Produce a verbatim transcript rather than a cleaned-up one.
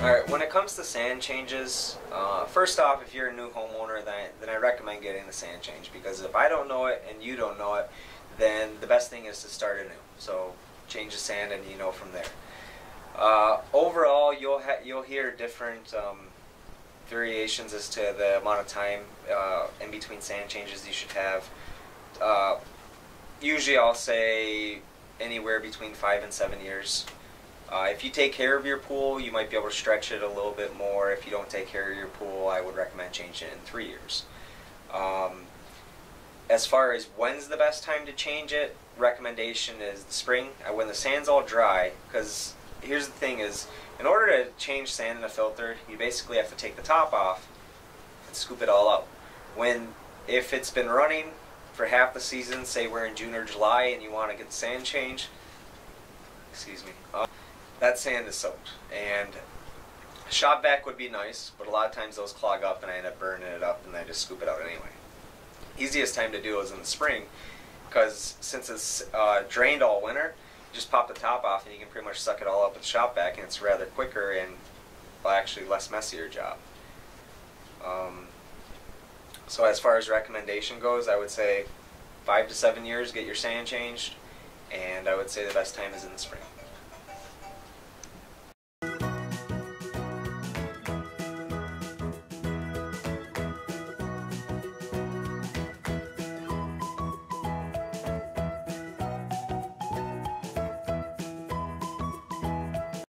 Alright, when it comes to sand changes, uh, first off, if you're a new homeowner, then I, then I recommend getting the sand change, because if I don't know it and you don't know it, then the best thing is to start anew. So change the sand and you know from there. Uh, overall, you'll ha you'll hear different um, variations as to the amount of time uh, in between sand changes you should have. Uh, usually I'll say anywhere between five and seven years. Uh, if you take care of your pool, you might be able to stretch it a little bit more. If you don't take care of your pool, I would recommend changing it in three years. Um, as far as when's the best time to change it, recommendation is the spring, when the sand's all dry, because here's the thing is, in order to change sand in a filter, you basically have to take the top off and scoop it all up. When, if it's been running for half the season, say we're in June or July and you want to get the sand changed, excuse me, uh, that sand is soaked, and shop vac would be nice, but a lot of times those clog up and I end up burning it up and I just scoop it out anyway. Easiest time to do is in the spring, because since it's uh, drained all winter, you just pop the top off and you can pretty much suck it all up with shop vac, and it's rather quicker and, well, actually less messier job. Um, so as far as recommendation goes, I would say five to seven years, get your sand changed, and I would say the best time is in the spring.